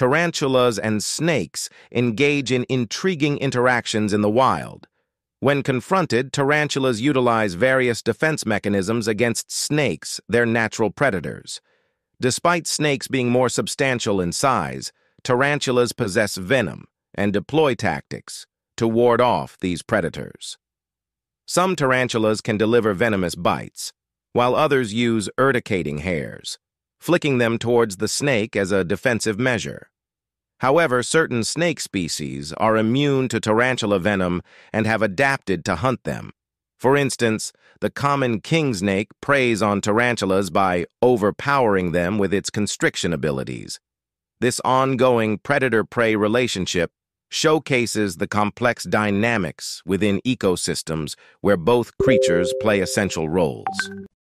tarantulas and snakes engage in intriguing interactions in the wild. When confronted, tarantulas utilize various defense mechanisms against snakes, their natural predators. Despite snakes being more substantial in size, tarantulas possess venom and deploy tactics to ward off these predators. Some tarantulas can deliver venomous bites, while others use urticating hairs, flicking them towards the snake as a defensive measure. However, certain snake species are immune to tarantula venom and have adapted to hunt them. For instance, the common king snake preys on tarantulas by overpowering them with its constriction abilities. This ongoing predator-prey relationship showcases the complex dynamics within ecosystems where both creatures play essential roles.